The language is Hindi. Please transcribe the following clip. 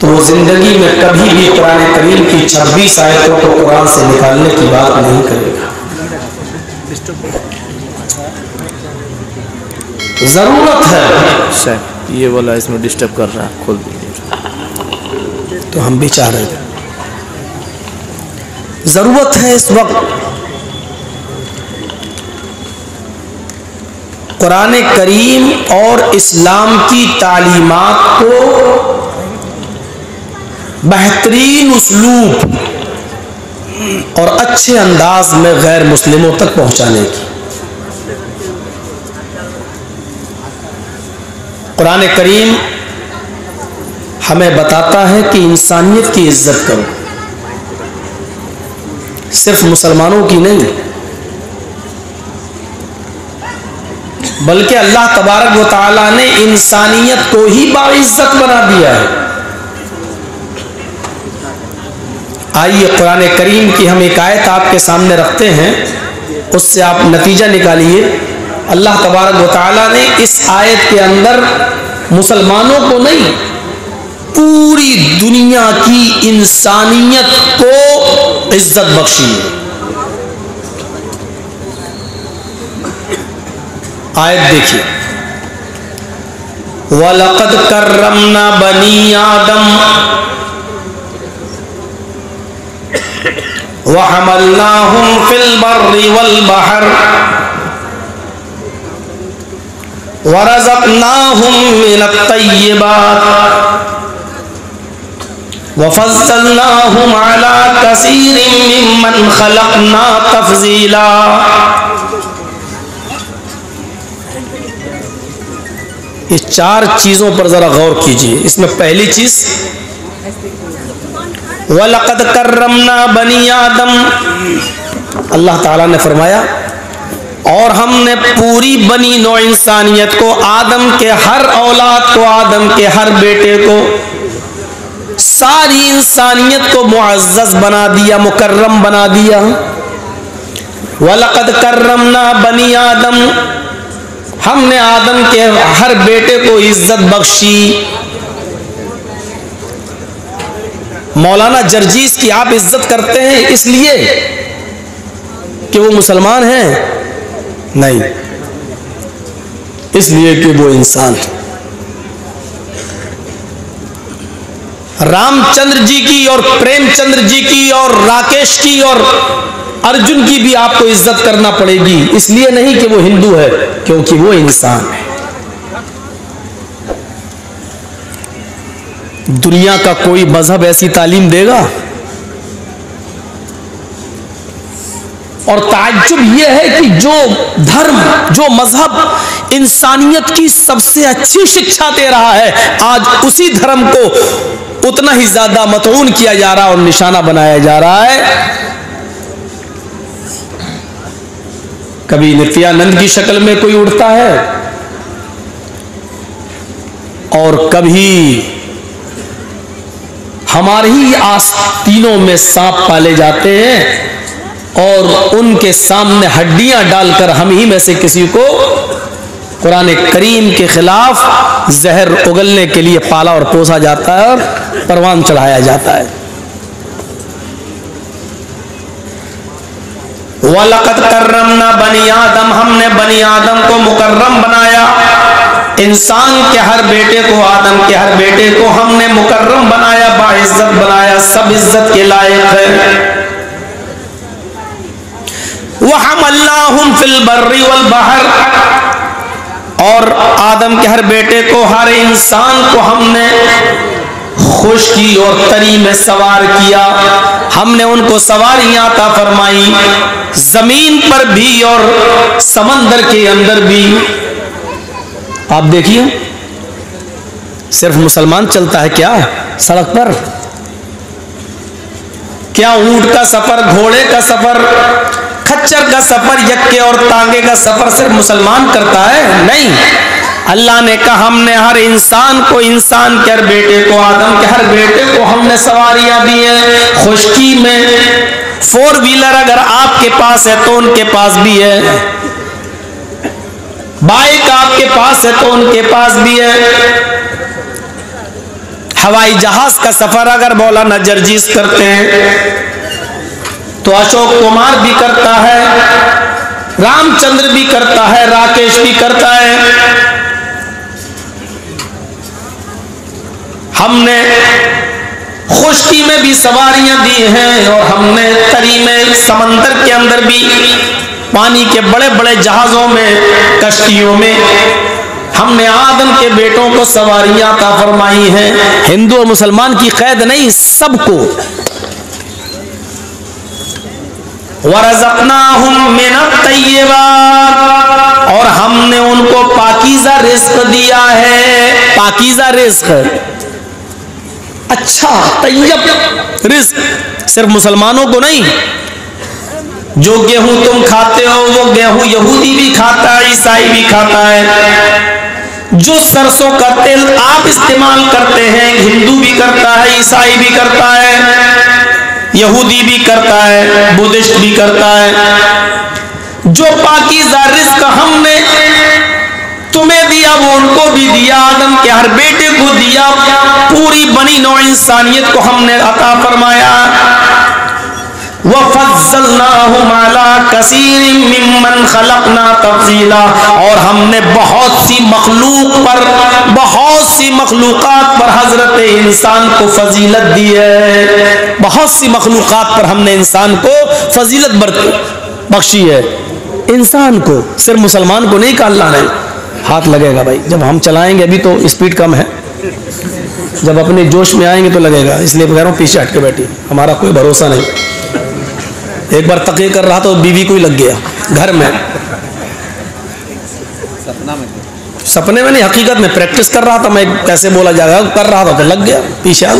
तो जिंदगी में कभी भी कुरान करीम की 26 आयतों को कुरान से निकालने की बात नहीं करेगा। जरूरत है, ये वाला इसमें डिस्टर्ब कर रहा है, खोल दीजिए। तो हम भी चाह रहे थे, जरूरत है इस वक्त कुरान करीम और इस्लाम की तालीमात को बेहतरीन उसलूब और अच्छे अंदाज में गैर मुस्लिमों तक पहुंचाने की। कुरान करीम हमें बताता है कि इंसानियत की इज्जत करो, सिर्फ मुसलमानों की नहीं बल्कि अल्लाह तबारक व तआला ने इंसानियत को ही बाइज्जत बना दिया है। आइए कुरान करीम की हम एक आयत आपके सामने रखते हैं, उससे आप नतीजा निकालिए। अल्लाह तबारक व तआला ने इस आयत के अंदर मुसलमानों को नहीं, पूरी दुनिया की इंसानियत को इज्जत बख्शी। आयत देखिए, वलकद करमना बनी आदम वहमलनाहुम फिल बर्रि वल बहर वरज़कनाहुम मिनत तय्यिबात वफज़्ज़लनाहुम अला कसीरिम मिम्मन खलकना तफ़ज़ीला। इस चार चीजों पर जरा गौर कीजिए। इसमें पहली चीज वलकद करमना बनी आदम, अल्लाह ताला ने फरमाया और हमने पूरी बनी नौ इंसानियत को, आदम के हर औलाद को, आदम के हर बेटे को, सारी इंसानियत को मुअज़्ज़ज़ बना दिया, मुकर्रम बना दिया। वलकद करमना बनी आदम, हमने आदम के हर बेटे को इज्जत बख्शी। मौलाना जरजीस की आप इज्जत करते हैं इसलिए कि वो मुसलमान हैं? नहीं, इसलिए कि वो इंसान है। रामचंद्र जी की और प्रेमचंद्र जी की और राकेश की और अर्जुन की भी आपको इज्जत करना पड़ेगी, इसलिए नहीं कि वो हिंदू है, क्योंकि वो इंसान है। दुनिया का कोई मजहब ऐसी तालीम देगा? और ताज्जुब यह है कि जो धर्म, जो मजहब इंसानियत की सबसे अच्छी शिक्षा दे रहा है, आज उसी धर्म को उतना ही ज्यादा मतऊन किया जा रहा है और निशाना बनाया जा रहा है। कभी नित्यानंद की शक्ल में कोई उड़ता है और कभी हमारे ही आस्तीनों में सांप पाले जाते हैं और उनके सामने हड्डियां डालकर हम ही में से किसी को कुरान करीम के खिलाफ जहर उगलने के लिए पाला और पोसा जाता है और परवान चढ़ाया जाता है। वलकद करमना बनी आदम, हमने बनी आदम को मुकर्रम बनाया, इंसान के हर बेटे को, आदम के हर बेटे को हमने मुकर्रम बनाया, बाइज्जत बनाया, सब इज्जत के लायक है। वहमलनाहुम फिल बर्रि वल बहर, और आदम के हर बेटे को, हर इंसान को हमने खुशकी और तरी में सवार किया, हमने उनको सवारियां अता फरमाई, जमीन पर भी और समंदर के अंदर भी। आप देखिए, सिर्फ मुसलमान चलता है क्या सड़क पर? क्या ऊंट का सफर, घोड़े का सफर, खच्चर का सफर, यक्के और तांगे का सफर सिर्फ मुसलमान करता है? नहीं, अल्लाह ने कहा हमने हर इंसान को, इंसान के हर बेटे को, आदम के हर बेटे को हमने सवारियां दी हैं खुशकी में। फोर व्हीलर अगर आपके पास है तो उनके पास भी है, बाइक आपके पास है तो उनके पास भी है, हवाई जहाज का सफर अगर मौलाना जर्जीस करते हैं तो अशोक कुमार भी करता है, रामचंद्र भी करता है, राकेश भी करता है। हमने खुश्की में भी सवारियां दी हैं और हमने तरी में समंदर के अंदर भी पानी के बड़े बड़े जहाजों में, कश्तियों में हमने आदम के बेटों को सवारियां अता फरमाई हैं। हिंदू और मुसलमान की कैद नहीं, सबको। वरज़क़नाहुम मिनत-तय्यिबात, और हमने उनको पाकीज़ा रिस्क दिया है। पाकीज़ा रिस्क, अच्छा तय्यब रिस्क, सिर्फ मुसलमानों को नहीं। जो गेहूं तुम खाते हो वो गेहूं यहूदी भी खाता है, ईसाई भी खाता है। जो सरसों का तेल आप इस्तेमाल करते हैं हिंदू भी करता है, ईसाई भी करता है, यहूदी भी करता है, बुद्धिस्ट भी करता है। जो पाकीज़ा रिज़्क़ हमने तुम्हें दिया वो उनको भी दिया, आदम के हर बेटे को दिया। पूरी बनी नौ इंसानियत को हमने अता फरमाया। वफ़ज़्ज़लनाहुम अला कसीरिम मिम्मन खलक़ना तफ़ज़ीला, और हमने बहुत सी मखलूक पर, बहुत सी मखलूक़ात पर हज़रत इंसान को फजीलत दी है। बहुत सी मखलूक़ात पर हमने इंसान को फजीलत बख्शी है। इंसान को, सिर्फ मुसलमान को नहीं कहा अल्लाह ने। हाथ लगेगा भाई, जब हम चलाएंगे, अभी तो स्पीड कम है, जब अपने जोश में आएंगे तो लगेगा। इसलिए कह रहा हूँ पीछे हट के बैठी, हमारा कोई भरोसा नहीं। एक बार तकरीर कर रहा तो बीवी को ही लग गया घर में, सपने में नहीं, हकीकत में। प्रैक्टिस कर रहा था मैं, कैसे बोला जाएगा, कर रहा था तो लग गया पीछे।